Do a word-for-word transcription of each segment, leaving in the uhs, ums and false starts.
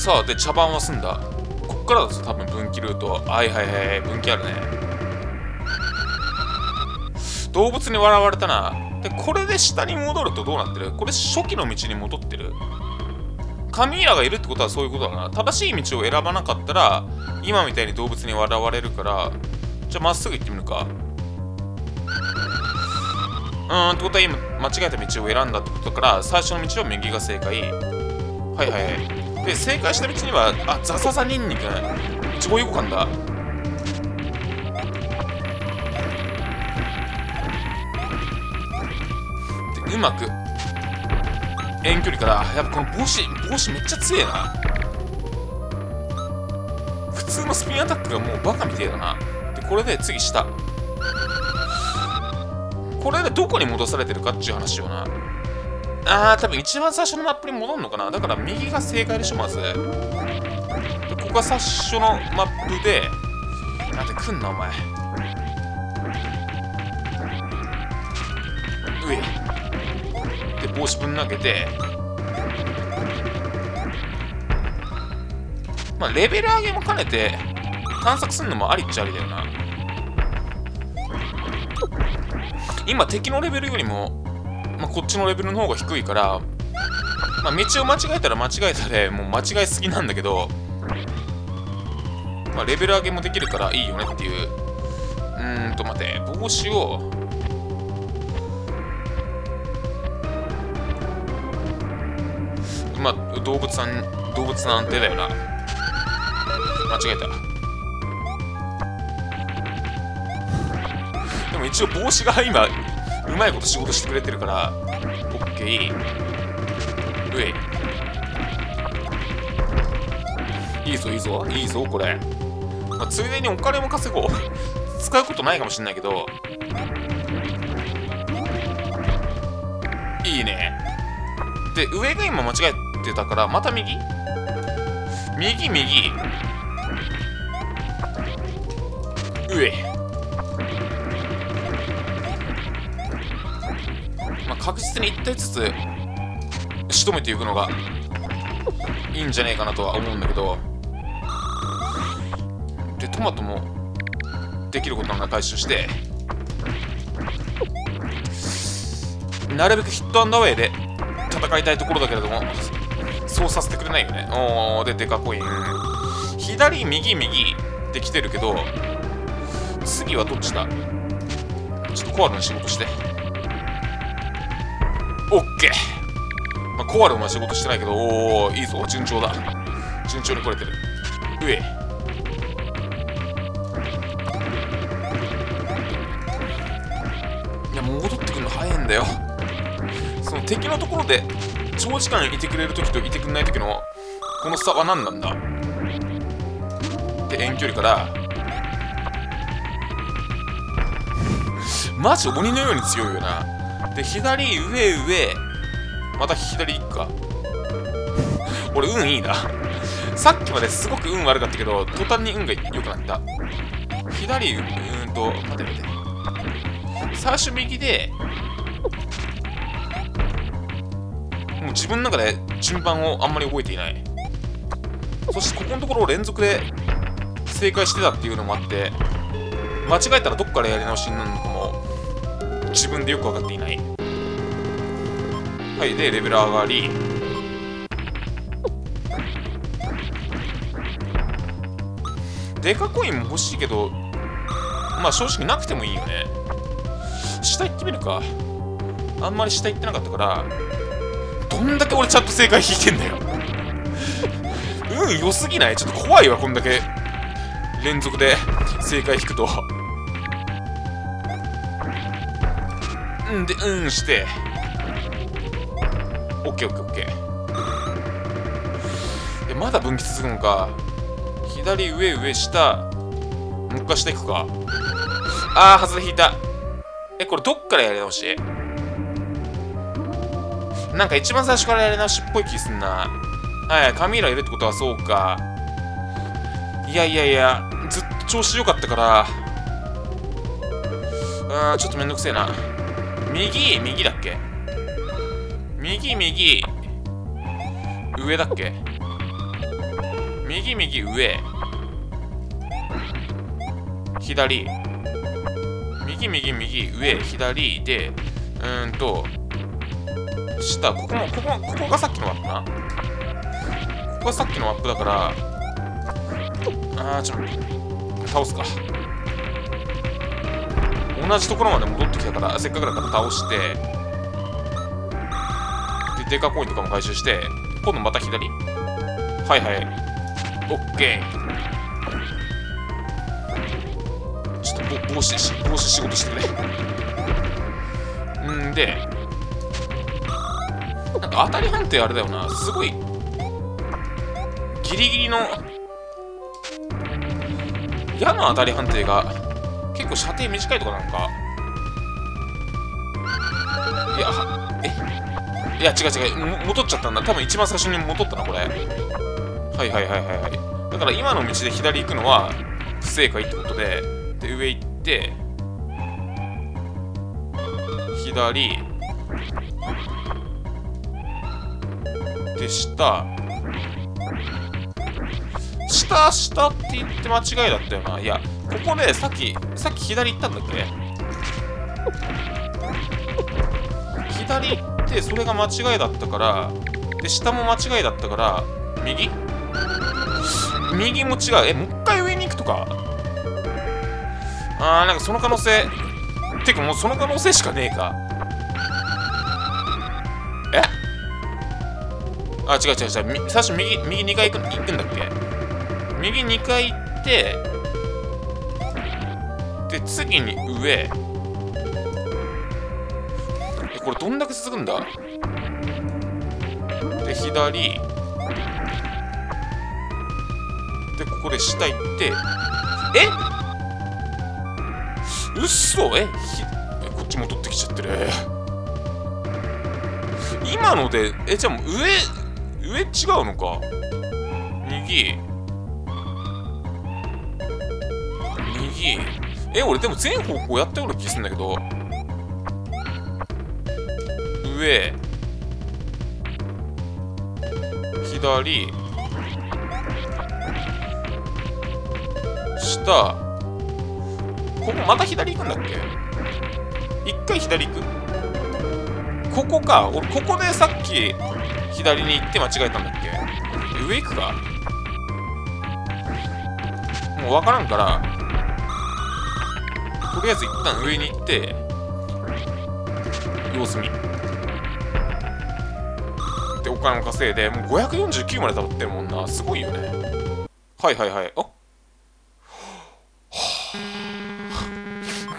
さあで茶番は済んだ。こっからだぞ多分分岐ルートは。はいはいはい、分岐あるね。動物に笑われたな。でこれで下に戻るとどうなってる？これ初期の道に戻ってる。カミーラがいるってことはそういうことだな。正しい道を選ばなかったら今みたいに動物に笑われるから、じゃあまっすぐ行ってみるか。うーんってことは今間違えた道を選んだってことだから、最初の道は右が正解。はいはいはい。で正解した道には、あザザザニンニクいちごようかんだ。でうまく遠距離から、やっぱこの帽子帽子めっちゃ強えな。普通のスピンアタックがもうバカみてえだな。でこれで次下、これでどこに戻されてるかっていう話よな。あー多分一番最初のマップに戻るのかな。だから右が正解でしょまず。でここが最初のマップで、なんで来んなお前。うえで帽子ぶん投げて、まあレベル上げも兼ねて探索するのもありっちゃありだよな。今敵のレベルよりも、まあ、こっちのレベルの方が低いから、まあ、道を間違えたら間違えたでもう間違いすぎなんだけど、まあ、レベル上げもできるからいいよねっていう。うーんと待て、帽子をまあ、動物さん、動物の安定だよな。間違えた。でも一応帽子が今うまいこと仕事してくれてるから OK。 うえいいぞいいぞいいぞこれ、まあ、ついでにお金も稼ごう使うことないかもしれないけどいいね。で上が今間違えってたからまた右右右上、まあ、確実にいってんずつ仕留めていくのがいいんじゃねえかなとは思うんだけど。でトマトもできることなら回収して、なるべくヒットアンダーウェイで戦いたいところだけれども、そうさせてくれないよね。おーでデカコイン左右右できてるけど、次はどっちだ？ちょっとコアルに仕事して OK、まあ、コアルは仕事してないけど、おおいいぞ順調だ、順調に来れてる。上いや戻ってくるの早いんだよ。その敵のところで長時間いてくれるときといてくれないときのこの差は何なんだ。で遠距離からマジ鬼のように強いよな。で左上上、また左行くか俺運いいなさっきまですごく運悪かったけど途端に運が良くなった。左うーんと待て待て、最初右でもう自分の中で順番をあんまり覚えていない。そしてここのところを連続で正解してたっていうのもあって、間違えたらどっからやり直しになるのかも自分でよく分かっていない。はいでレベル上がり、デカコインも欲しいけどまあ正直なくてもいいよね。下行ってみるか、あんまり下行ってなかったから。どんだけ俺ちゃんと正解引いてんだよ運良すぎない？ちょっと怖いわこんだけ連続で正解引くと。うんでうんして オーケーオーケーオーケー。まだ分岐続くのか。左上上下、もう一回下行くか。あー外れ引いた。えこれどっからやり直し？なんか一番最初からやり直しっぽい気すんな。はい、カミーラいるってことはそうか。いやいやいや、ずっと調子良かったから。あー、ちょっとめんどくせえな。右、右だっけ？右、右。上だっけ？右右上左右右右上左で、うーんと下、ここもここもここがさっきのマップな、ここがさっきのマップだから、あーちょっと倒すか。同じところまで戻ってきたから、せっかくだから倒してでデカコインとかも回収して、今度また左、はいはいオッケー。ちょっと帽子し帽子仕事してくれ。んでなんか当たり判定あれだよな、すごいギリギリの矢の当たり判定が結構射程短いとかなんか、いやえいや違う違う戻っちゃったんだ、多分一番最初に戻ったなこれ。はいはいはいはいはい、だから今の道で左行くのは不正解ってことで、で上行って左で下下下って言って間違いだったよな。いやここでさっきさっき左行ったんだっけ、左行ってそれが間違いだったから、で下も間違いだったから右右も違う。えもう一回上に行くとか、あーなんかその可能性てかもうその可能性しかねえか。えあ違う違う違う、最初右右にかい行く、行くんだっけ、右にかい行ってで次に上、えこれどんだけ続くんだ。で左でここで下行って、えうっそ、えこっち戻ってきちゃってる今ので。えじゃあもう上上違うのか、右右、え、俺でも全方向やったような気がするんだけど、上左下、ここまた左行くんだっけ、一回左行く、ここか、俺ここでさっき左に行って間違えたんだっけ、上行くかもう分からんからとりあえず一旦上に行って様子見でお金を稼いで、もうごひゃくよんじゅうきゅうまでたまってるもんな、すごいよね。はいはいはい、あっ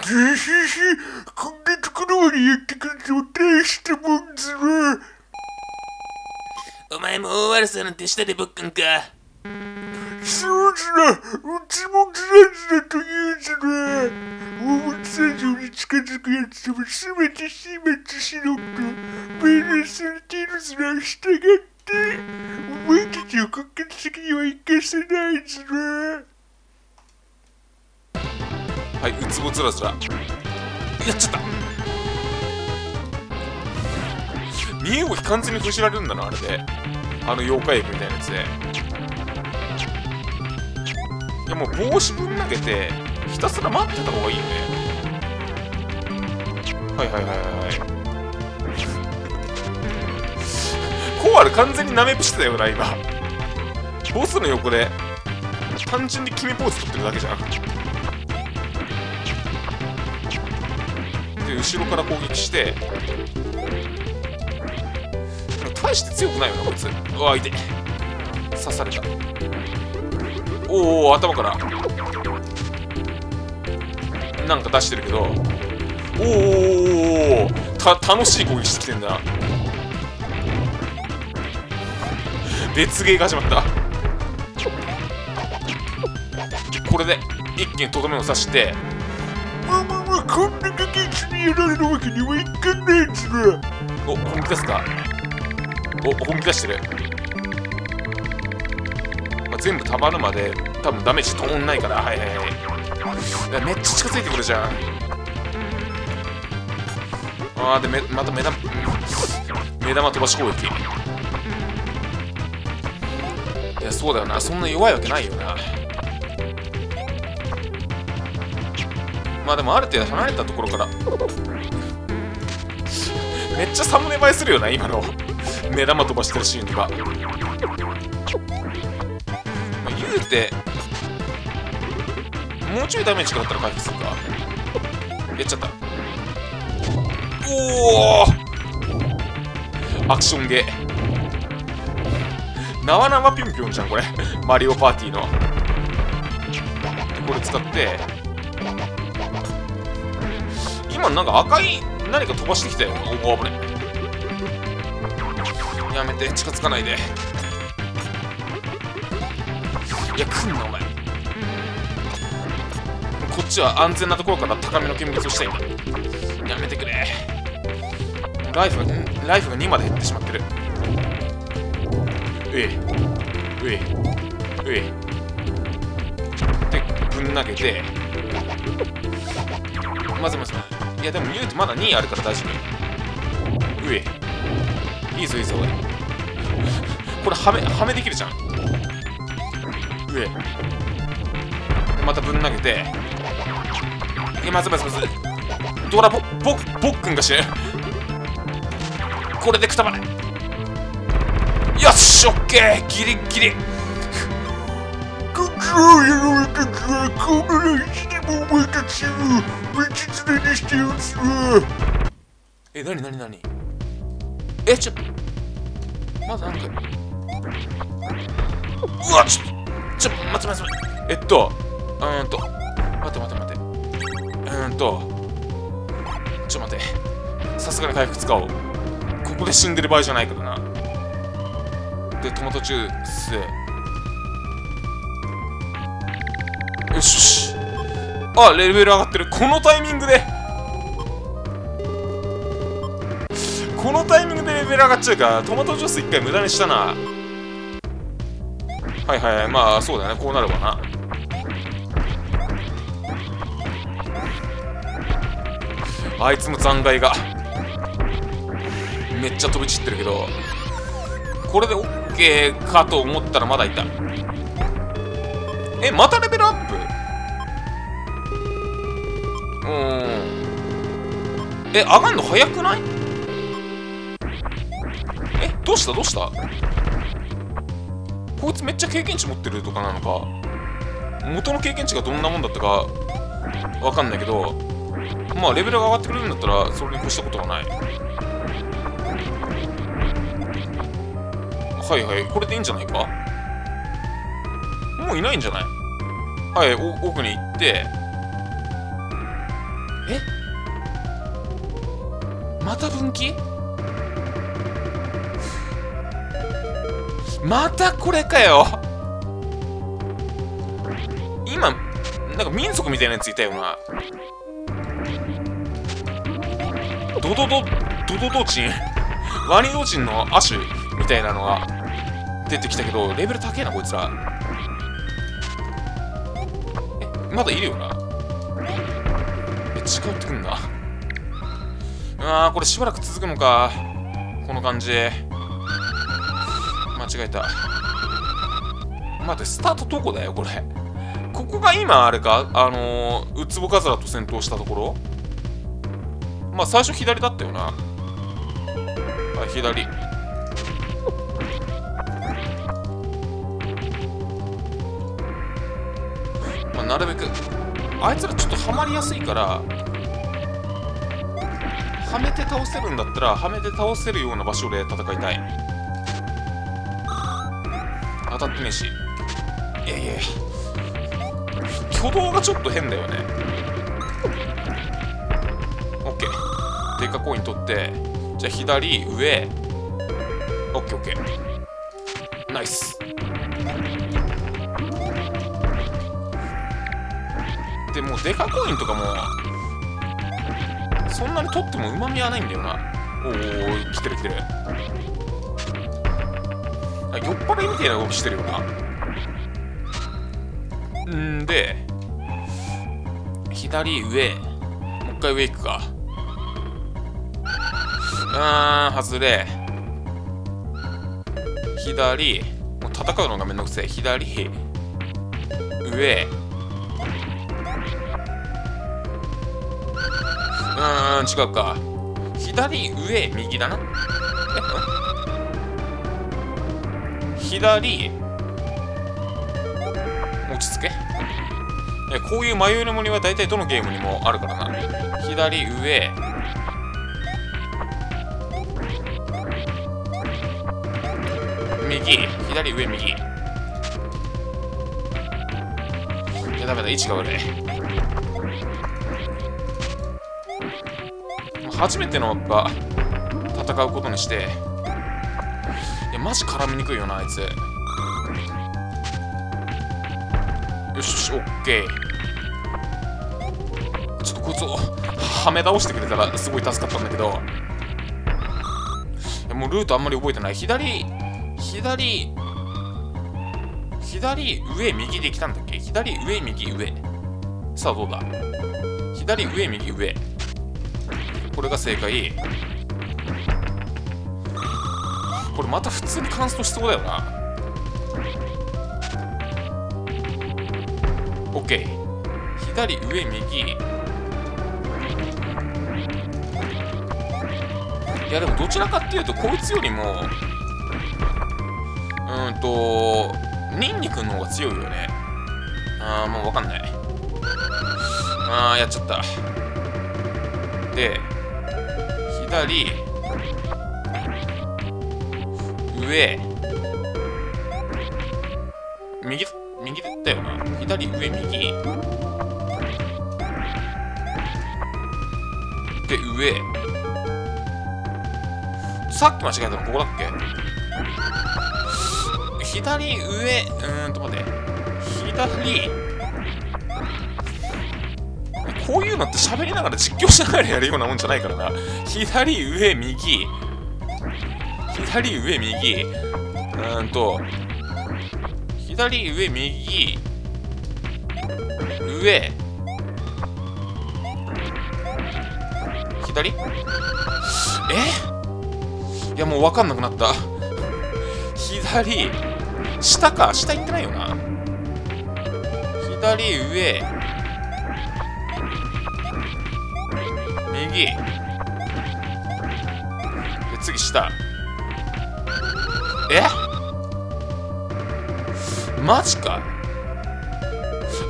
ぜひひこんなところまでやってくると大したもんずら。お前も大悪さなんてしたでぼっくんか。そうずら、うちもずらずらと言うずら、大物産業に近づくやつともすべて始末しろと命令されているずら、従ってお前たちを国家的には生かせないずら。はい、ウツボずらずらやっちゃった。身動き完全にこしられるんだなあれで、あの妖怪薬みたいなやつで。いやもう帽子ぶん投げてひたすら待ってた方がいいよね。はいはいはいはいコアル完全になめぷしてたよな今、ボスの横で単純に決めポーズ取ってるだけじゃん。で後ろから攻撃して大して強くないよなこいつ。うわ痛い、刺された。おお頭からなんか出してるけど、おーおーた楽しい攻撃してきてんだ別ゲーが始まった。これで一気にとどめを刺して、まあまあまあこんなガキ一にやられるわけにはいかないつら。お本気出すか、お本気出してる、まあ、全部たまるまで多分ダメージとんないから、はいはいはい、めっちゃ近づいてくるじゃん。あーでめまた目玉目玉飛ばし攻撃、いやね。そうだよな、そんな弱いわけないよな。まあでもある程度離れたところからめっちゃサムネ映えするよな、今の目玉飛ばしてるシーンとか。まあ、言うてもうちょいダメージ食らったら回復するか。やっちゃった。おお、アクションゲー縄縄ぴょんぴょんじゃんこれマリオパーティーの。これ使って今なんか赤い何か飛ばしてきたよ。おお、危ね。やめて、近づかないで。いや、来んなお前。こっちは安全なところから高めの見物をしたい。やめてくれ。ライフが、ライフがにまで減ってしまってる。うえうえうえでぶん投げて、まずまず、いやでも言うとまだにあるから大丈夫。うえ、いいぞいいぞ、これはめはめできるじゃん。うえでまたぶん投げて、いやまずまずまず、ドラボボボックンが死ぬ。これでくたばれ。よし、オッケー、ギリギリ。え、なになになに、え、ちょっとまずなんか、うわ、ちょっとちょっと待って待って待って、えっとうーんと待って待って待って、うーんとちょっと待って、さすがに回復使おう。ここで死んでる場合じゃないからな。で、トマトジュース。よしよし。あ、レベル上がってる。このタイミングで。このタイミングでレベル上がっちゃうから、トマトジュースいっかい無駄にしたな。はいはい、まあそうだよね、こうなるわな。あいつも残骸が。めっちゃ飛び散ってるけど。これで OK かと思ったらまだいた。え、またレベルアップ。うーん、え、上がんの早くない？え、どうしたどうした、こいつめっちゃ経験値持ってるとかなのか、元の経験値がどんなもんだったかわかんないけど、まあレベルが上がってくれるんだったらそれに越したことはない。はいはい、これでいいんじゃないか。もういないんじゃない。はい、お奥に行って、え、また分岐、またこれかよ。今なんか民族みたいなやついたよな。ドドドドドドチンワニドチンの亜種みたいなのが出てきたけど、レベル高えなこいつら。え、まだいるよな。え、近寄ってくんな。あー、これしばらく続くのか、この感じ。間違えた。待って、スタートどこだよこれ。ここが今あれか、あのー、ウツボカズラと戦闘したところ。まあ最初左だったよな。はい、左。なるべくあいつらちょっとはまりやすいから、はめて倒せるんだったらはめて倒せるような場所で戦いたい。当たってねえし。いやいや、挙動がちょっと変だよね。 OK、 デカコイン取って、じゃあ左上 OKOK、 ナイス。でもうデカコインとかもそんなに取ってもうまみはないんだよな。おお、来てる来てる。あ、酔っ払いみたいな動きしてるよな。んで左上、もう一回上行くか。あー、外れ。左、もう戦うのがめんどくせえ。左、上、うーん、違うか。左、上、右だな。え、左、落ち着け。え、こういう迷いの森は大体どのゲームにもあるからな。左、上、右、左、上、右。いや、ダメだ、位置が悪い。初めてのやっぱ戦うことにして、いやマジ絡みにくいよなあいつ。よしよし、オッケー。ちょっとこいつをはめ倒してくれたらすごい助かったんだけど、いやもうルートあんまり覚えてない。左左左上右できたんだっけ。左上右上、さあどうだ。左上右上、これが正解。これまた普通にカンストしそうだよな。 OK、 左上右。いやでもどちらかっていうとこいつよりもうんとニンニクの方が強いよね。ああもう分かんない。ああやっちゃった。で左、上、右、右だったよな。左、上、右で、上。さっき間違えたのここだっけ。左、上、うーんと待って、左。こういうのって喋りながら実況しながらやるようなもんじゃないからな。左上右、左上右、うーんと左上右、上、左。え、いやもう分かんなくなった。左、下か、下行ってないよな。左上右で、次下。え、マジか。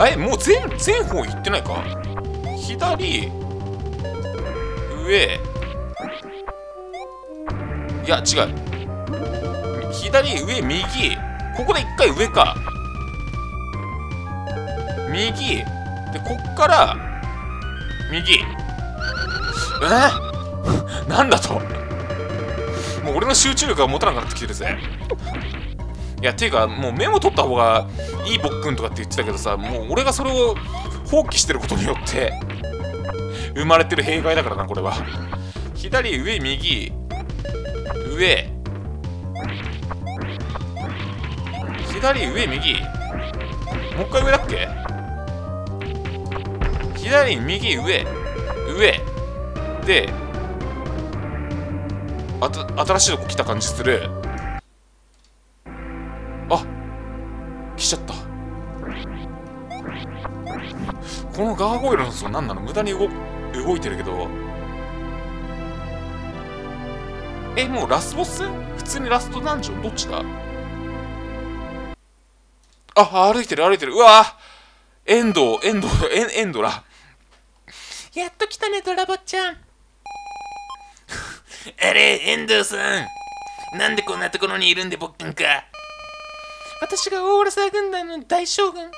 え、もう全全方行ってないか。左上、いや違う、左上右、ここで一回上か。右で、こっから右。えなんだと、もう俺の集中力が持たなくなってきてるぜ。いや、ていうか、もうメモ取った方がいいぼっくんとかって言ってたけどさ、もう俺がそれを放棄してることによって生まれてる弊害だからな、これは。左、上、右、上、左、上、右、もう一回上だっけ。左、右、上、上で、あた新しいとこ来た感じする。あ、来ちゃった。このガーゴイルの層何なの。無駄に 動, 動いてるけど、え、もうラスボス、普通にラストダンジョン、どっちだ。あ、歩いてる歩いてる。うわー、エンドエンドエンドラ、やっと来たねドラボちゃん。あれ、遠藤さん、なんでこんなところにいるんでぼっくんか。私がオーラサー軍団の大将軍、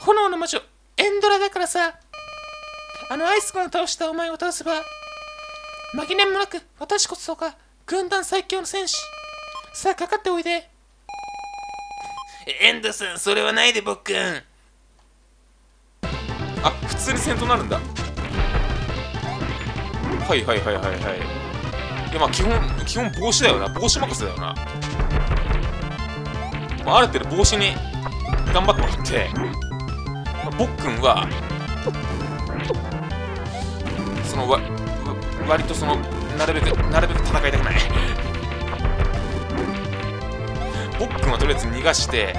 炎の魔女エンドラだからさ。あのアイスコンを倒したお前を倒せば紛れもなく私こそが軍団最強の戦士さ。あかかっておいで。遠藤さん、それはないでぼっくん。あ、普通に戦闘になるんだ。はいはいはいはいはい。いやまあ基本基本帽子だよな。帽子任せだよな。まあ、ある程度帽子に頑張ってもらって、まあ、ぼっくんはそのわわ割とそのなるべくなるべく戦いたくないボックンはとりあえず逃がして、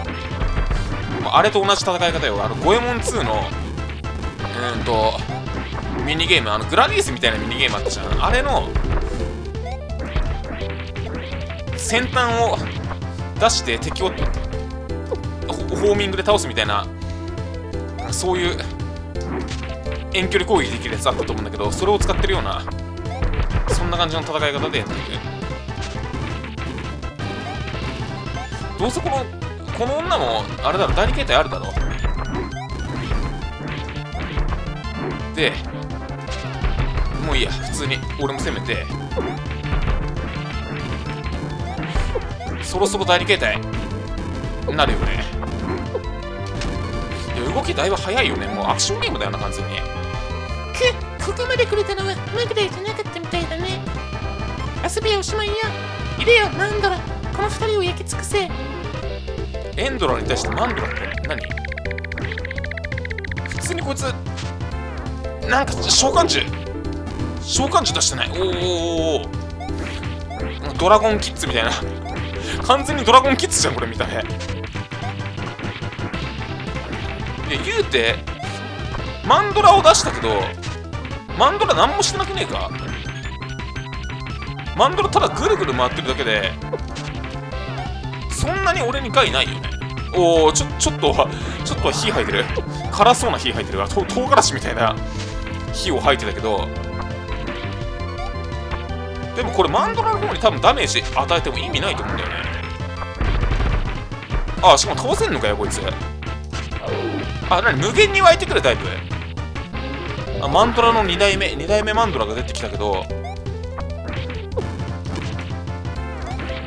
まあ、あれと同じ戦い方よ。あのゴエモンツーのうんとミニゲーム、あのグラディウスみたいなミニゲームあったじゃん。あれの先端を出して敵をホーミングで倒すみたいな、そういう遠距離攻撃できるやつあったと思うんだけど、それを使ってるようなそんな感じの戦い方でやっていく。どうせこのこの女もあれだろ、代理形態あるだろ。でもういいや、普通に俺も攻めて、そろそろ代理形態なるよね。いや動きだいぶ早いよね。もうアクションゲームだよな完全に。くここまで来れたのはマグダイじゃなかったみたいだね。遊びはおしまいや。いれよマンドラ、このふたりを焼き尽くせ。エンドラに対してマンドラって何？普通にこいつなんか召喚獣召喚獣出してない。おお、ドラゴンキッズみたいな完全にドラゴンキッズじゃんこれ見た目。で言うてマンドラを出したけど、マンドラ何もしてなくねえか。マンドラただぐるぐる回ってるだけでそんなに俺に害ないよね。おお、ちょちょっとちょっと火吐いてる、辛そうな火吐いてるわ。と唐辛子みたいな火を吐いてたけど、でもこれマンドラの方に多分ダメージ与えても意味ないと思うんだよね。ああ、しかも倒せんのかよこいつ。あ、なに無限に湧いてくるタイプ。あ、マンドラのに代目に代目マンドラが出てきたけど、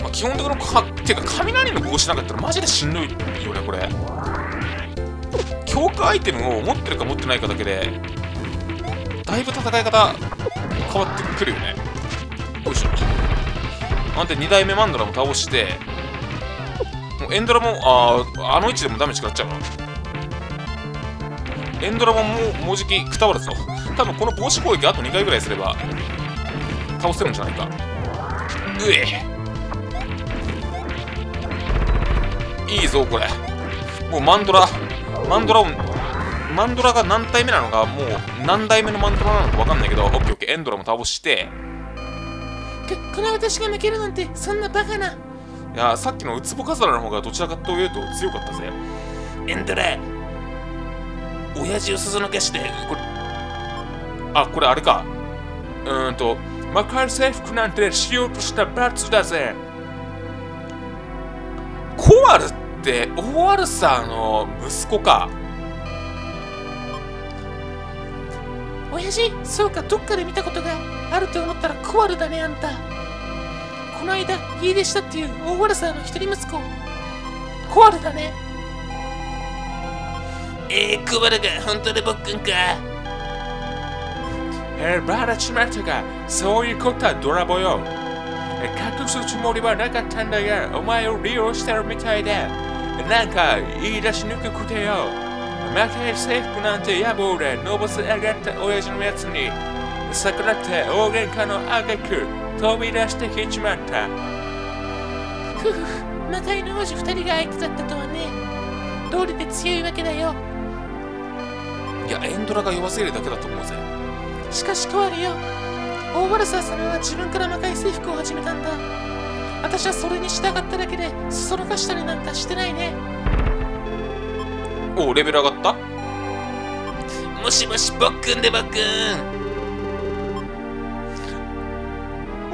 まあ、基本的にかてか雷の帽子なんかやったらマジでしんどいよねこれ。強化アイテムを持ってるか持ってないかだけでだいぶ戦い方変わってくるよね。よいしょ。あんたに代目マンドラも倒して、もうエンドラも あ, あの位置でもダメージ食らっちゃうの。エンドラももうもうじきくたばるぞ。多分この帽子攻撃あとにかいぐらいすれば倒せるんじゃないか。うえ、いいぞこれ。もうマンドラマンドラをマンドラが何体目なのか、もう何代目のマンドラなのか分かんないけど、オッケーオッケー。エンドラも倒して、この私が負けるなんてそんなバカな。いや、さっきのウツボカズラの方がどちらかというと強かったぜ。エンドラ親父をそそのかして、これあ、これあれか、うーんと魔界征服なんてしようとした罰だぜ。コアルってオアルさんの息子か。親父、そうか、どっかで見たことがあると思ったらコアルだね、あんた。この間、家出したっていう大荒沢の一人息子、コアルだね。えー、コアルが本当に僕くんか。えー、バラちまったが、そういうことはドラボよ。隠すつもりはなかったんだが、お前を利用してるみたいで、なんか言い出しにくくてよ。魔界征服なんて野望でのぼせ上がった親父のやつに逆らって大喧嘩の挙句飛び出してきちまった。ふふふ、魔界の王子ふたりが相手だったとはね。道理で強いわけだよ。いや、エンドラが弱すぎるだけだと思うぜ。しかしコアルよ、オーバルサー様は自分から魔界征服を始めたんだ。私はそれに従っただけでそそのかしたりなんかしてないね。お、レベル上がった。もしもし、ぼっくんでぼっくん。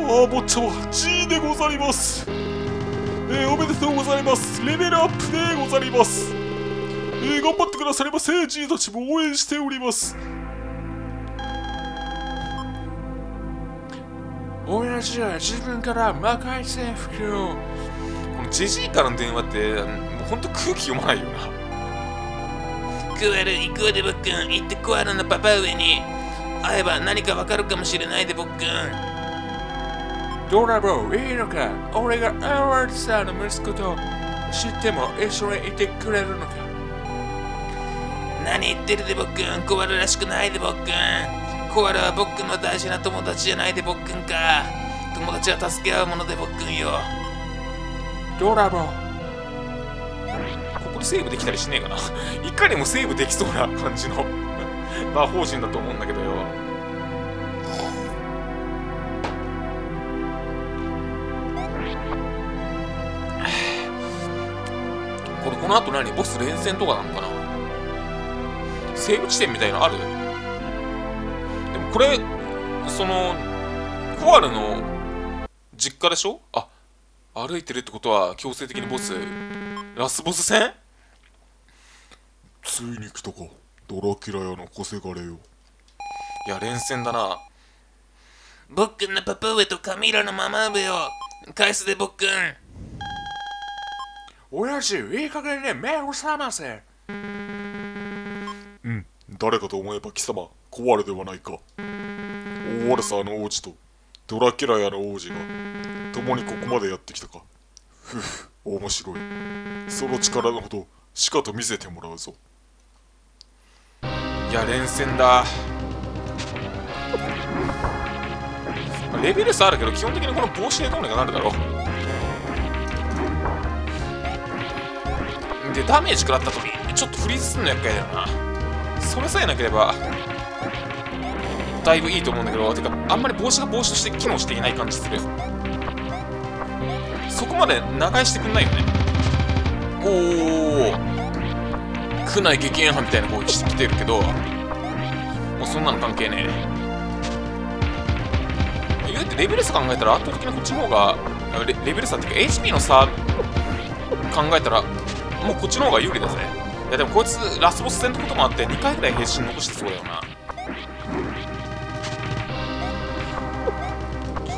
ああ、ぼっちゃま G でござります。えー、おめでとうございます。レベルアップでござります。えー、頑張ってくださりませ。 G たちも応援しております。おやじは自分から魔界征服を。このジジイからの電話ってほんと空気読まないよな。コアル行こうでぼっくん。行ってコアルのパパ上に会えば何かわかるかもしれないでぼっくん。ドラボーいいのか。俺がアワーサーの息子と知っても一緒にいてくれるのか。何言ってるでぼっくん。コアルらしくないでぼっくん。コアルはぼっくんの大事な友達じゃないでぼっくんか。友達は助け合うものでぼっくんよ。ドラボーこれセーブできたりしねえかな。いかにもセーブできそうな感じの魔法陣だと思うんだけどよ。これこの後何ボス連戦とかなのかな、セーブ地点みたいなのある？でもこれ、その、コアルの実家でしょ？あ、歩いてるってことは強制的にボス、ラスボス戦？ついに来たか、ドラキュラやの小せがれよ。いや、連戦だな。ボックンのパパ上とカミラのママ上よ。返すで、ボックン。おやじ、いい加減ね、目を覚ませ。うん、誰かと思えば貴様、コアルではないか。大ワルサーの王子とドラキュラやの王子が共にここまでやってきたか。ふふ、面白い。その力のほど、しかと見せてもらうぞ。いや、連戦だ。レベル差あるけど、基本的にこの帽子でどうにかなるだろう。で、ダメージ食らった時にちょっとフリーズするの厄介だよな。それさえなければだいぶいいと思うんだけど、てかあんまり帽子が帽子として機能していない感じする。そこまで長居してくんないよね。おお、区内激変派みたいな攻撃してきてるけど、もうそんなの関係ねえ。言うてレベル差考えたら圧倒的にこっちの方が レ, レベル差っていうか エイチピー の差考えたらもうこっちの方が有利だぜ。いやでもこいつラスボス戦ってこともあってにかいぐらい変身残してそうだよな。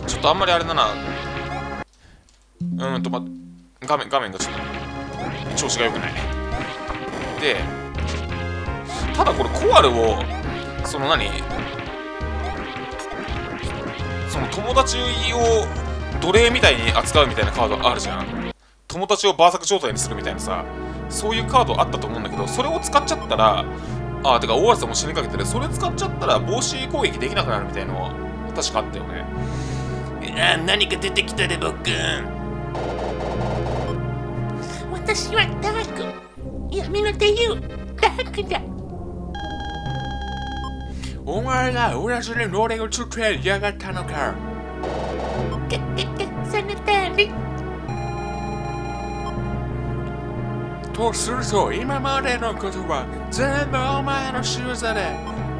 ちょっとあんまりあれだな。うんと、ま、画面、画面がちょっと調子が良くない。で、ただこれコアルを、その何その友達を奴隷みたいに扱うみたいなカードあるじゃん。友達をバーサク状態にするみたいなさ、そういうカードあったと思うんだけど、それを使っちゃったら、ああ、てか大原さんも死にかけてる。それ使っちゃったら帽子攻撃できなくなるみたいなのは確かあったよね。ああ、何か出てきたで、僕。私はダーク、闇の太陽、ダークだ。お前が同じ能力を作りやがったのか。けけけ、その通り。とすると、今までのことは全部お前の仕業で。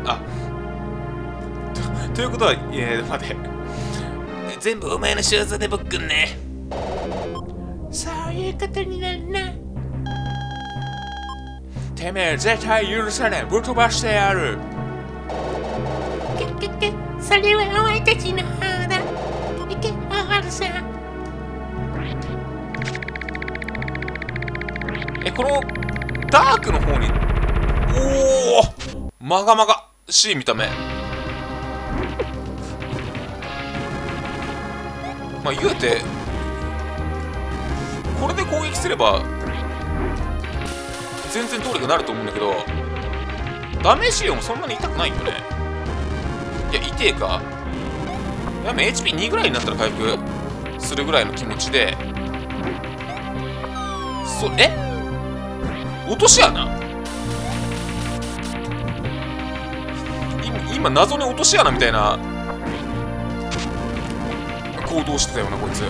あ、と、ということは、いや、待て。全部お前の仕業で、僕ね。そういうことになるな。てめえ、絶対許さねえ。ぶっ飛ばしてやる。けけけ、それはお前たちの方だ。いけ、大原さん。え、このダークの方に、おお、まがまがしい見た目。まあ言うてこれで攻撃すれば全然通りがなると思うんだけど、ダメージ量もそんなに痛くないんだね。いや、痛えか。やめ エイチピーに ぐらいになったら回復するぐらいの気持ちで。そえ落とし穴、今謎に落とし穴みたいな行動してたよな、こいつ。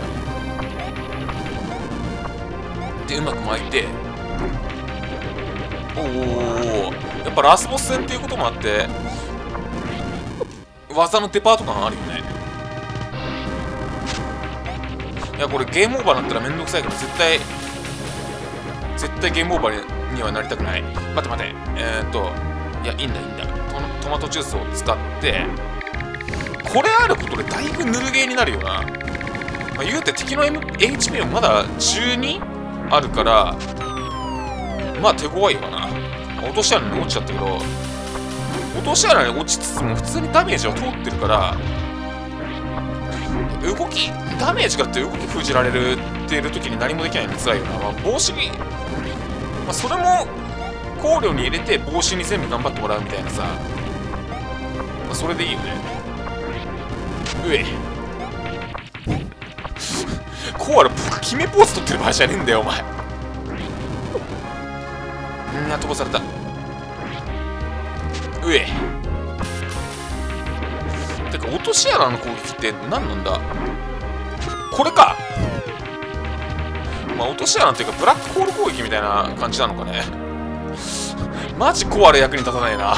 で、うまく巻いて。おお、やっぱラスボス戦っていうこともあって技のデパート感あるよね。いや、これゲームオーバーになったらめんどくさいから絶対絶対ゲームオーバーにはなりたくない。待て待て、えー、っといや、いいんだいいんだ。トマトジュースを使ってこれあることでだいぶぬるゲーになるよな。まあ、言うて敵の、M、エイチピー もまだじゅうにあるからまあ手強いわな。落とし穴に落ちちゃったけど、落とし穴に落ちつつも普通にダメージは通ってるから、動きダメージがあって動き封じられるっていう時に何もできないのつらいよな。まあ、帽子に、まあ、それも考慮に入れて帽子に全部頑張ってもらうみたいなさ、まあ、それでいいよね。うえコアラ、僕決めポーズ取ってる場合じゃねえんだよ、お前。んー、飛ばされた。うえてか落とし穴の攻撃って何なんだこれか。まあ落とし穴っていうかブラックホール攻撃みたいな感じなのかね。マジコアレ役に立たないな。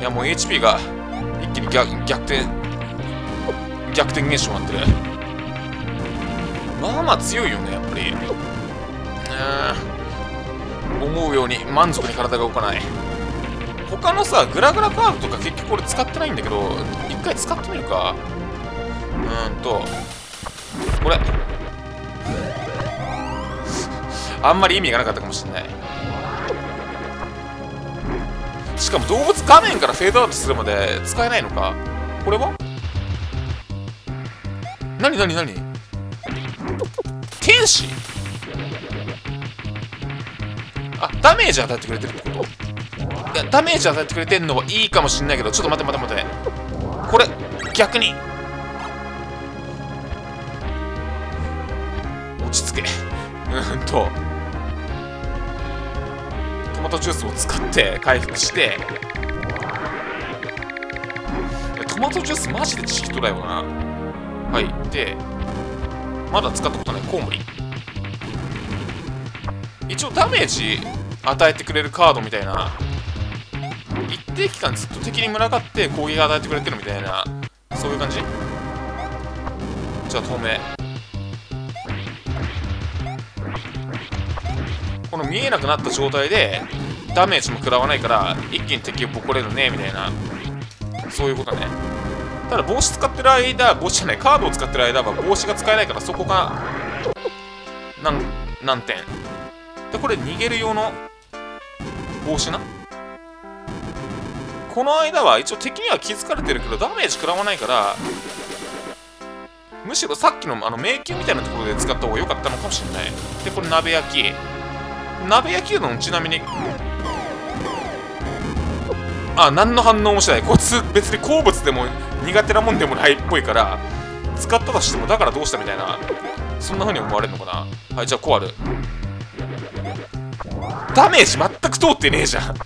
いやもう エイチピー が一気に逆転逆転現象になってる。まあまあ強いよねやっぱり。うん、思うように満足に体が動かない。他のさグラグラカードとか結局これ使ってないんだけど一回使ってみるか。うんとこれあんまり意味がなかったかもしれない。しかも動物画面からフェードアウトするまで使えないのか。これは何何何天使。あ、ダメージ与えてくれてるってこと。いやダメージ与えてくれてんのはいいかもしれないけど、ちょっと待って待って待って、これ逆に落ち着け。うんとトマトジュースを使って回復して。トマトジュースマジでチキッとだよな。はいでまだ使ったことないコウモリ。一応ダメージ与えてくれるカードみたいな、一定期間ずっと敵に群がって攻撃を与えてくれてるみたいな、そういう感じ。じゃあ透明、この見えなくなった状態でダメージも食らわないから一気に敵をボコれるねみたいな、そういうことね。ただ帽子使ってる間、帽子じゃないカードを使ってる間は帽子が使えないから、そこがなん難点で、これ逃げる用の帽子な。この間は一応敵には気づかれてるけどダメージ食らわないから、むしろさっきのあの迷宮みたいなところで使った方が良かったのかもしれない。でこれ鍋焼き、鍋焼きうどんちなみに、あ何の反応もしない。こいつ別に好物でも苦手なもんでもないっぽいから、使ったとしてもだからどうしたみたいな、そんな風に思われるのかな。はい、じゃあコアルダメージ全く通ってねえじゃん。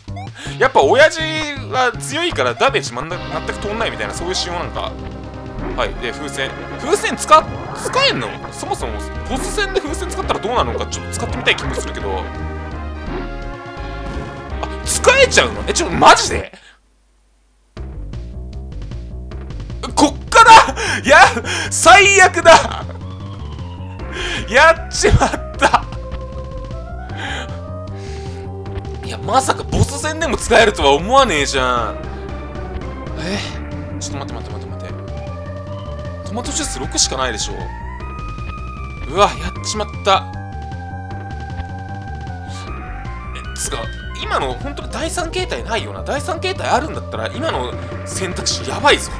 やっぱ親父は強いからダメージ全く通んないみたいな、そういう仕様なんか。はいで風船、風船使使えんの。そもそもボス戦で風船使ったらどうなるのかちょっと使ってみたい気もするけど、使えちゃうの。えちょっとマジでこっから、いや最悪だ。やっちまった。いやまさかボス戦でも使えるとは思わねえじゃん。えちょっと待って待って待って待って、トマトジュースろくしかないでしょ。うわやっちまった。えつか今の本当にだいさん形態ないよな。だいさん形態あるんだったら今の選択肢やばいぞ。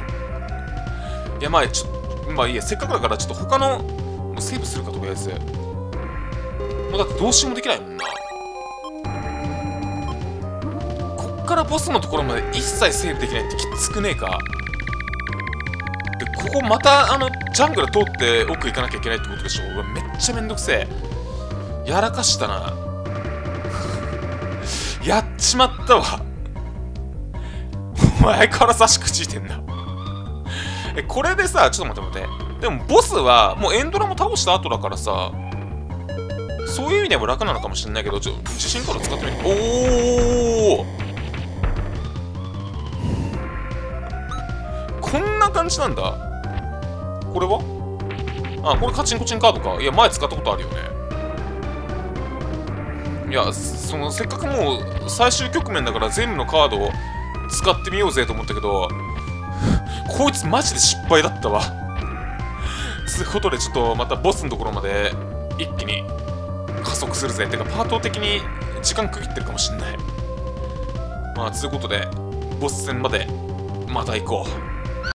いやまあちょまあいいや、せっかくだからちょっと他のもうセーブするかとりあえず。もうだってどうしようもできないもんな。こっからボスのところまで一切セーブできないってきつくねえか。でここまたあのジャングル通って奥行かなきゃいけないってことでしょ。うわめっちゃめんどくせえ、やらかしたな。やっちまったわ。お前から差しくじいてんな。え、これでさ、ちょっと待って待って。でもボスはもうエンドラも倒した後だからさ、そういう意味でも楽なのかもしれないけど、ちょっと自信から使ってみる。おおこんな感じなんだ。これはあ、これカチンコチンカードか。いや、前使ったことあるよね。いやそのせっかくもう最終局面だから全部のカードを使ってみようぜと思ったけどこいつマジで失敗だったわ。つうことでちょっとまたボスのところまで一気に加速するぜ。てかパート的に時間区切ってるかもしんない。まあつうことでボス戦までまた行こう。